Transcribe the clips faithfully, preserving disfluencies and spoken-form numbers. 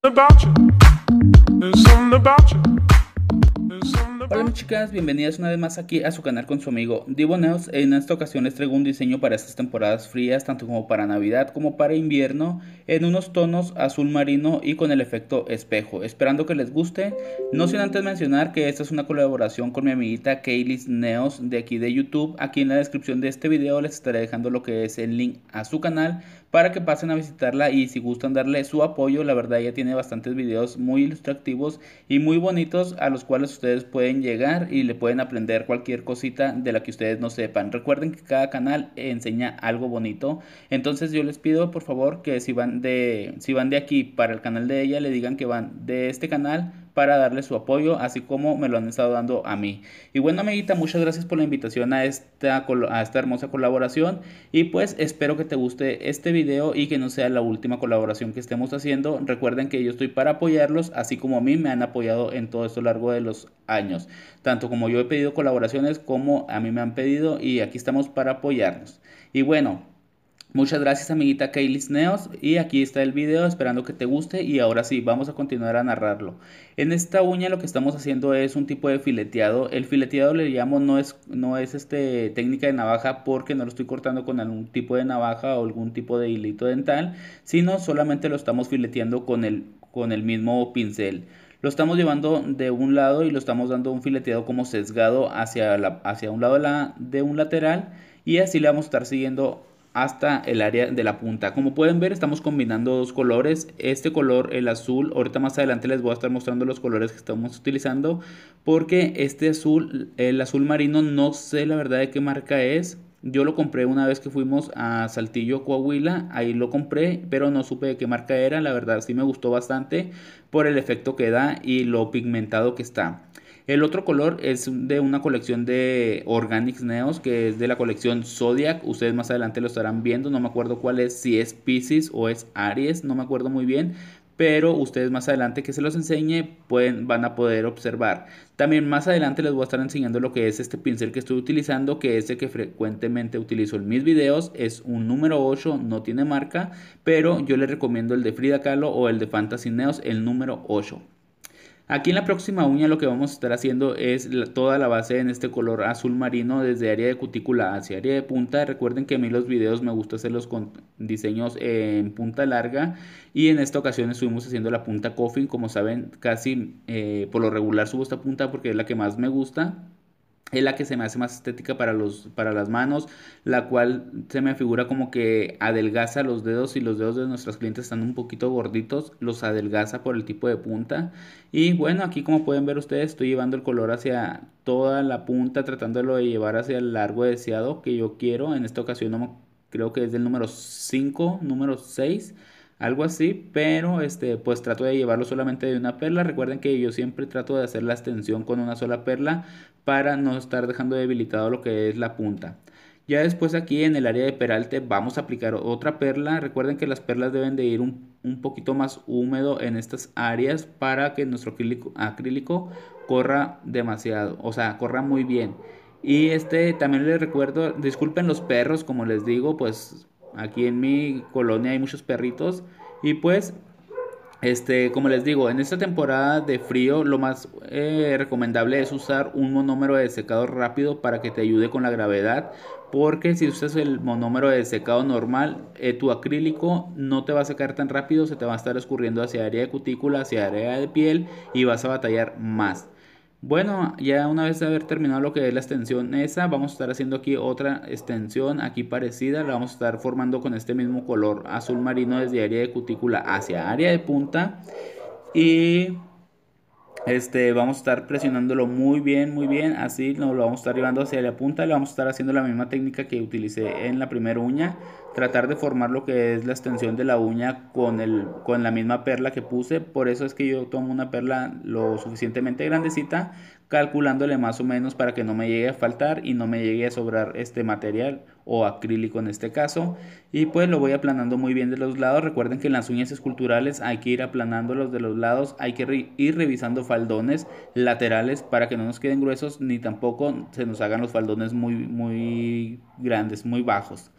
Hola mis chicas, bienvenidas una vez más aquí a su canal con su amigo Divo Nails. En esta ocasión les traigo un diseño para estas temporadas frías, tanto como para Navidad como para invierno, en unos tonos azul marino y con el efecto espejo, esperando que les guste. No sin antes mencionar que esta es una colaboración con mi amiguita Keylizz Nails de aquí de YouTube. Aquí en la descripción de este video les estaré dejando lo que es el link a su canal para que pasen a visitarla y si gustan darle su apoyo. La verdad ella tiene bastantes videos muy ilustrativos y muy bonitos a los cuales ustedes pueden llegar y le pueden aprender cualquier cosita de la que ustedes no sepan. Recuerden que cada canal enseña algo bonito, entonces yo les pido por favor que si van de, si van de aquí para el canal de ella, le digan que van de este canal para darle su apoyo, así como me lo han estado dando a mí. Y bueno amiguita, muchas gracias por la invitación a esta, a esta hermosa colaboración. Y pues espero que te guste este video y que no sea la última colaboración que estemos haciendo. Recuerden que yo estoy para apoyarlos, así como a mí me han apoyado en todo esto largo de los años. Tanto como yo he pedido colaboraciones, como a mí me han pedido, y aquí estamos para apoyarnos. Y bueno, muchas gracias amiguita Keylizz Nails, y aquí está el video, esperando que te guste. Y ahora sí, vamos a continuar a narrarlo. En esta uña lo que estamos haciendo es un tipo de fileteado. El fileteado le llamo, no es, no es este, técnica de navaja, porque no lo estoy cortando con algún tipo de navaja o algún tipo de hilito dental, sino solamente lo estamos fileteando con el, con el mismo pincel. Lo estamos llevando de un lado y lo estamos dando un fileteado como sesgado hacia, la, hacia un lado de, la, de un lateral, y así le vamos a estar siguiendo hasta el área de la punta. Como pueden ver, estamos combinando dos colores. Este color, el azul, ahorita más adelante les voy a estar mostrando los colores que estamos utilizando, porque este azul, el azul marino, no sé la verdad de qué marca es. Yo lo compré una vez que fuimos a Saltillo, Coahuila, ahí lo compré, pero no supe de qué marca era. La verdad sí me gustó bastante por el efecto que da y lo pigmentado que está. El otro color es de una colección de Organics Neos, que es de la colección Zodiac. Ustedes más adelante lo estarán viendo, no me acuerdo cuál es, si es Pisces o es Aries, no me acuerdo muy bien. Pero ustedes más adelante que se los enseñe pueden, van a poder observar. También más adelante les voy a estar enseñando lo que es este pincel que estoy utilizando, que es el que frecuentemente utilizo en mis videos. Es un número ocho, no tiene marca, pero yo les recomiendo el de Frida Kahlo o el de Fantasy Neos, el número ocho. Aquí en la próxima uña lo que vamos a estar haciendo es la, toda la base en este color azul marino, desde área de cutícula hacia área de punta. Recuerden que a mí los videos me gusta hacerlos con diseños en punta larga, y en esta ocasión estuvimos haciendo la punta coffin. Como saben, casi eh, por lo regular subo esta punta porque es la que más me gusta. Es la que se me hace más estética para, los, para las manos, la cual se me figura como que adelgaza los dedos. Si los dedos de nuestras clientes están un poquito gorditos, los adelgaza por el tipo de punta. Y bueno, aquí como pueden ver ustedes, estoy llevando el color hacia toda la punta, tratándolo de llevar hacia el largo deseado que yo quiero. En esta ocasión no, creo que es del número cinco, número seis, algo así, pero este pues trato de llevarlo solamente de una perla. Recuerden que yo siempre trato de hacer la extensión con una sola perla para no estar dejando debilitado lo que es la punta. Ya después aquí en el área de peralte vamos a aplicar otra perla. Recuerden que las perlas deben de ir un, un poquito más húmedo en estas áreas para que nuestro acrílico, acrílico corra demasiado, o sea, corra muy bien. Y este también les recuerdo, disculpen los perros, como les digo, pues aquí en mi colonia hay muchos perritos. Y pues, este, como les digo, en esta temporada de frío lo más eh, recomendable es usar un monómero de secado rápido para que te ayude con la gravedad. Porque si usas el monómero de secado normal, eh, tu acrílico no te va a secar tan rápido, se te va a estar escurriendo hacia área de cutícula, hacia área de piel, y vas a batallar más. Bueno, ya una vez de haber terminado lo que es la extensión esa, vamos a estar haciendo aquí otra extensión aquí parecida. La vamos a estar formando con este mismo color azul marino desde área de cutícula hacia área de punta. Y este vamos a estar presionándolo muy bien, muy bien. Así nos lo vamos a estar llevando hacia la punta. Le vamos a estar haciendo la misma técnica que utilicé en la primera uña. Tratar de formar lo que es la extensión de la uña con, el, con la misma perla que puse. Por eso es que yo tomo una perla lo suficientemente grandecita, calculándole más o menos para que no me llegue a faltar y no me llegue a sobrar este material o acrílico en este caso. Y pues lo voy aplanando muy bien de los lados. Recuerden que en las uñas esculturales hay que ir aplanándolos de los lados, hay que re ir revisando faldones laterales para que no nos queden gruesos ni tampoco se nos hagan los faldones muy, muy grandes, muy bajos.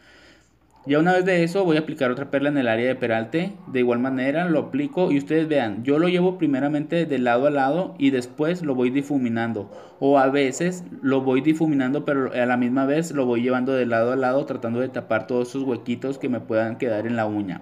Ya una vez de eso voy a aplicar otra perla en el área de peralte. De igual manera lo aplico y ustedes vean, yo lo llevo primeramente de lado a lado y después lo voy difuminando. O a veces lo voy difuminando pero a la misma vez lo voy llevando de lado a lado tratando de tapar todos esos huequitos que me puedan quedar en la uña.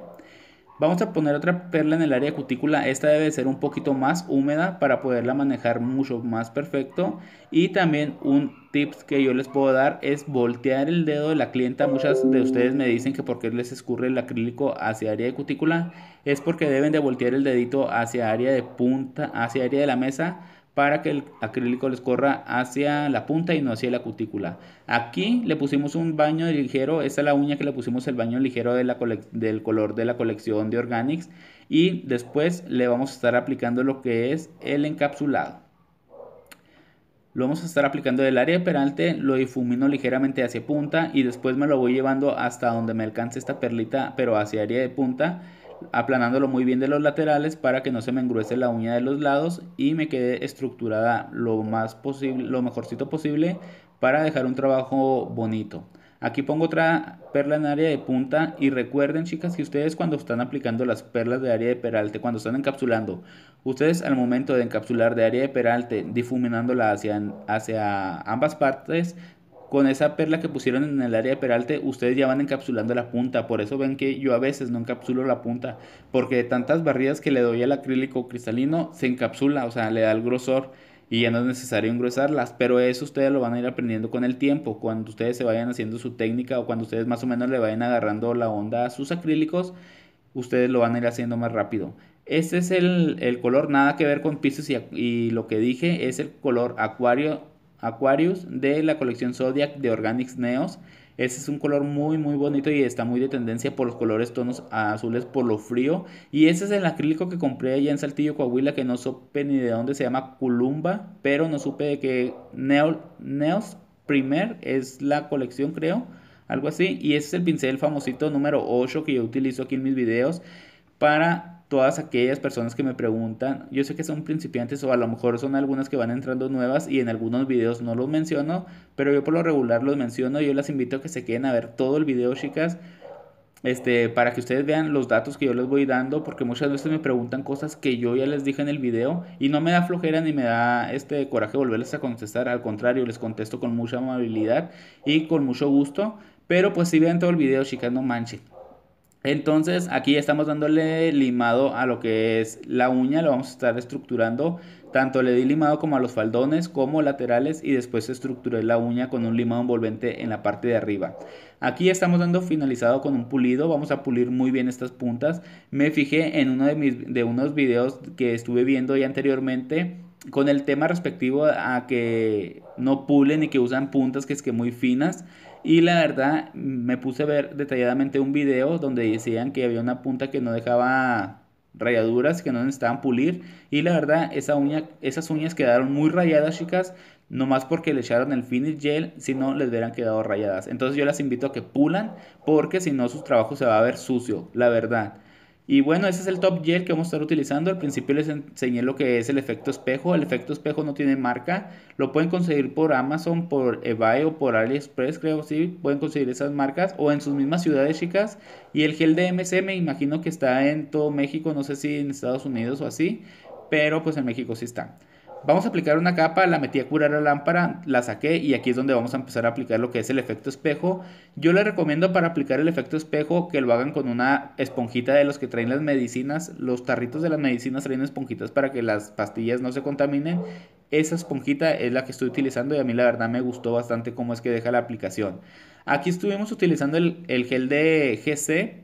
Vamos a poner otra perla en el área cutícula. Esta debe ser un poquito más húmeda para poderla manejar mucho más perfecto. Y también un tip que yo les puedo dar es voltear el dedo de la clienta. Muchas de ustedes me dicen que por qué les escurre el acrílico hacia área de cutícula. Es porque deben de voltear el dedito hacia área de punta, hacia área de la mesa, para que el acrílico les corra hacia la punta y no hacia la cutícula. Aquí le pusimos un baño ligero. Esta es la uña que le pusimos el baño ligero de la del color de la colección de Organics. Y después le vamos a estar aplicando lo que es el encapsulado. Lo vamos a estar aplicando del área de peralte. Lo difumino ligeramente hacia punta y después me lo voy llevando hasta donde me alcance esta perlita, pero hacia área de punta, aplanándolo muy bien de los laterales para que no se me engruese la uña de los lados y me quede estructurada lo más posible, lo mejorcito posible, para dejar un trabajo bonito. Aquí pongo otra perla en área de punta. Y recuerden, chicas, que ustedes cuando están aplicando las perlas de área de peralte, cuando están encapsulando, ustedes al momento de encapsular de área de peralte, difuminándola hacia, hacia ambas partes, con esa perla que pusieron en el área de peralte, ustedes ya van encapsulando la punta. Por eso ven que yo a veces no encapsulo la punta, porque de tantas barridas que le doy al acrílico cristalino, se encapsula, o sea, le da el grosor y ya no es necesario engrosarlas. Pero eso ustedes lo van a ir aprendiendo con el tiempo, cuando ustedes se vayan haciendo su técnica o cuando ustedes más o menos le vayan agarrando la onda a sus acrílicos, ustedes lo van a ir haciendo más rápido. Este es el, el color, nada que ver con pisos y, y lo que dije, es el color acuario Aquarius de la colección Zodiac de Organics Neos. Este es un color muy muy bonito y está muy de tendencia por los colores tonos azules, por lo frío. Y este es el acrílico que compré allá en Saltillo, Coahuila, que no supe ni de dónde, se llama Culumba, pero no supe de que Neo, Neos Primer es la colección, creo, algo así. Y este es el pincel famosito número ocho que yo utilizo aquí en mis videos para todas aquellas personas que me preguntan. Yo sé que son principiantes o a lo mejor son algunas que van entrando nuevas y en algunos videos no los menciono, pero yo por lo regular los menciono. Yo las invito a que se queden a ver todo el video, chicas, este, para que ustedes vean los datos que yo les voy dando, porque muchas veces me preguntan cosas que yo ya les dije en el video y no me da flojera ni me da este coraje volverles a contestar. Al contrario, les contesto con mucha amabilidad y con mucho gusto, pero pues si vean todo el video, chicas, no manchen. Entonces aquí ya estamos dándole limado a lo que es la uña. Lo vamos a estar estructurando. Tanto le di limado como a los faldones, como laterales, y después estructuré la uña con un limado envolvente en la parte de arriba. Aquí ya estamos dando finalizado con un pulido. Vamos a pulir muy bien estas puntas. Me fijé en uno de, mis, de unos videos que estuve viendo ya anteriormente, con el tema respectivo a que no pulen y que usan puntas que es que muy finas. Y la verdad me puse a ver detalladamente un video donde decían que había una punta que no dejaba rayaduras, que no necesitaban pulir. Y la verdad esa uña, esas uñas quedaron muy rayadas, chicas, no más porque le echaron el finish gel, si no les hubieran quedado rayadas. Entonces yo las invito a que pulan, porque si no su trabajo se va a ver sucio, la verdad. Y bueno, ese es el top gel que vamos a estar utilizando. Al principio les enseñé lo que es el efecto espejo. El efecto espejo no tiene marca. Lo pueden conseguir por Amazon, por eBay o por AliExpress, creo, sí. Pueden conseguir esas marcas o en sus mismas ciudades, chicas. Y el gel de M S M me imagino que está en todo México. No sé si en Estados Unidos o así, pero pues en México sí está. Vamos a aplicar una capa, la metí a curar la lámpara, la saqué y aquí es donde vamos a empezar a aplicar lo que es el efecto espejo. Yo les recomiendo para aplicar el efecto espejo que lo hagan con una esponjita de los que traen las medicinas. Los tarritos de las medicinas traen esponjitas para que las pastillas no se contaminen. Esa esponjita es la que estoy utilizando y a mí la verdad me gustó bastante cómo es que deja la aplicación. Aquí estuvimos utilizando el, el gel de G C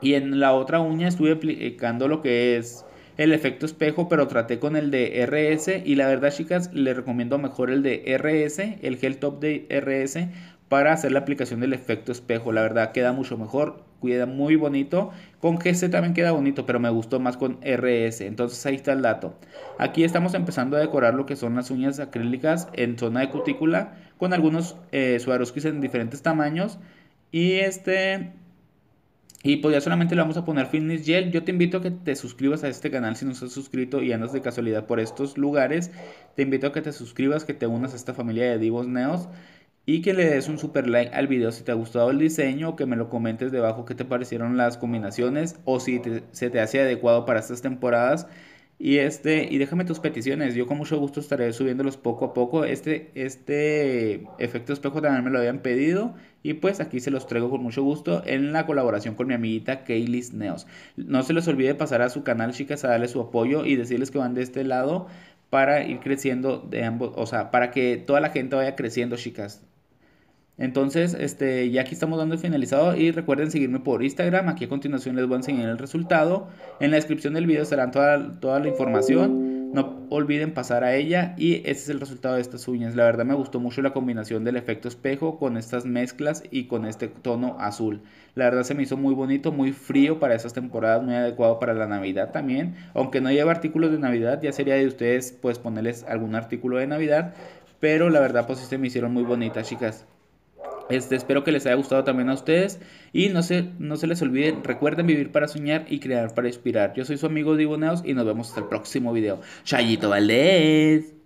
y en la otra uña estuve aplicando lo que es el efecto espejo, pero traté con el de R S y la verdad, chicas, les recomiendo mejor el de R S, el gel top de R S, para hacer la aplicación del efecto espejo. La verdad queda mucho mejor, queda muy bonito. Con G C también queda bonito, pero me gustó más con R S. Entonces ahí está el dato. Aquí estamos empezando a decorar lo que son las uñas acrílicas en zona de cutícula con algunos eh, Swarovskis en diferentes tamaños y este... Y pues ya solamente le vamos a poner finish gel. Yo te invito a que te suscribas a este canal si no estás suscrito y andas de casualidad por estos lugares. Te invito a que te suscribas, que te unas a esta familia de Divo Nails. y que le des un super like al video si te ha gustado el diseño, que me lo comentes debajo qué te parecieron las combinaciones o si te, se te hace adecuado para estas temporadas. Y, este, y déjame tus peticiones, yo con mucho gusto estaré subiéndolos poco a poco. Este, este efecto espejo también me lo habían pedido y pues aquí se los traigo con mucho gusto en la colaboración con mi amiguita Keylizz Nails. No se les olvide pasar a su canal, chicas, a darle su apoyo y decirles que van de este lado para ir creciendo de ambos, o sea, para que toda la gente vaya creciendo, chicas. Entonces, este, ya aquí estamos dando finalizado y recuerden seguirme por Instagram. Aquí a continuación les voy a enseñar el resultado. En la descripción del video estará toda, toda la información. No olviden pasar a ella y ese es el resultado de estas uñas. La verdad me gustó mucho la combinación del efecto espejo con estas mezclas y con este tono azul. La verdad se me hizo muy bonito, muy frío para estas temporadas, muy adecuado para la Navidad también. Aunque no lleve artículos de Navidad, ya sería de ustedes pues ponerles algún artículo de Navidad. Pero la verdad pues se me hicieron muy bonitas, chicas. Este, espero que les haya gustado también a ustedes y no se, no se les olviden, recuerden vivir para soñar y crear para inspirar. Yo soy su amigo Divo Nails y nos vemos hasta el próximo video. Chayito Valdez.